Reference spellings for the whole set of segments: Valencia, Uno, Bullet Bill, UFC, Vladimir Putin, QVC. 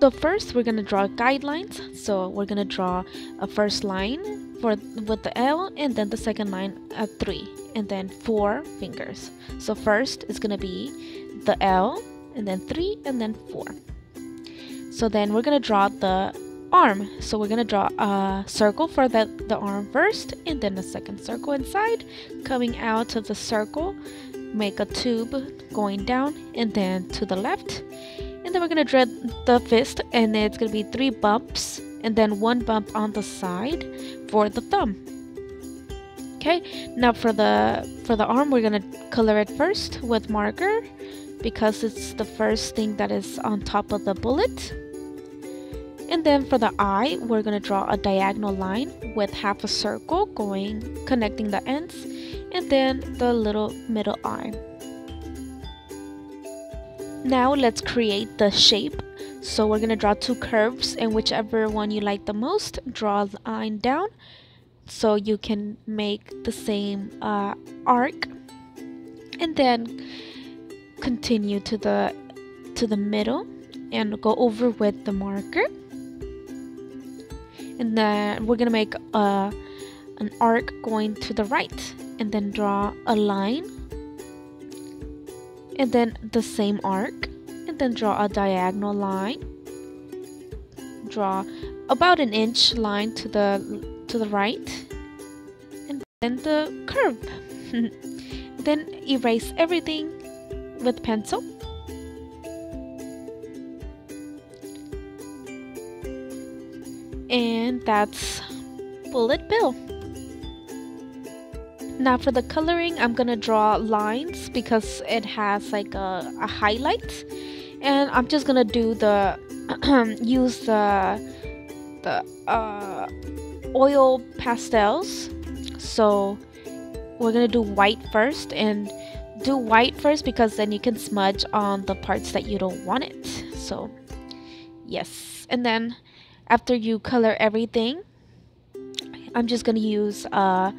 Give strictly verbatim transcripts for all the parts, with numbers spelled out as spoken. So first we're going to draw guidelines. So we're going to draw a first line for with the L, and then the second line at three, and then four fingers. So first is going to be the L, and then three, and then four. So then we're going to draw the arm. So we're going to draw a circle for the, the arm first, and then a second circle inside. Coming out of the circle, make a tube going down and then to the left. And then we're going to draw the fist, and it's going to be three bumps and then one bump on the side for the thumb. Okay, now for the for the arm, we're going to color it first with marker because it's the first thing that is on top of the bullet. And then for the eye, we're going to draw a diagonal line with half a circle going, connecting the ends, and then the little middle eye. Now let's create the shape. So we're going to draw two curves, and whichever one you like the most, draw the line down so you can make the same uh, arc, and then continue to the to the middle and go over with the marker. And then we're gonna make a, an arc going to the right, and then draw a line, and then the same arc, and then draw a diagonal line. Draw about an inch line to the to the right, and then the curve. Then erase everything with pencil. And that's Bullet Bill. Now for the coloring, I'm gonna draw lines because it has like a, a highlight, and I'm just gonna do the use the the uh, oil pastels. So we're gonna do white first, and do white first because then you can smudge on the parts that you don't want it. So yes, and then after you color everything, I'm just gonna use uh,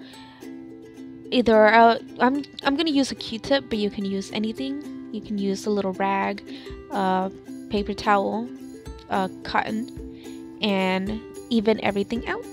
either a, I'm I'm gonna use a Q-tip, but you can use anything. You can use a little rag, uh, paper towel, uh, cotton, and even everything out.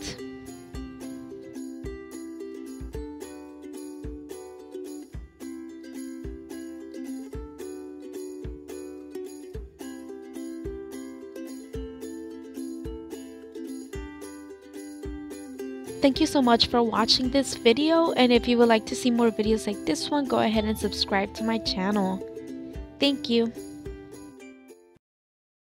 Thank you so much for watching this video, and if you would like to see more videos like this one, go ahead and subscribe to my channel. Thank you.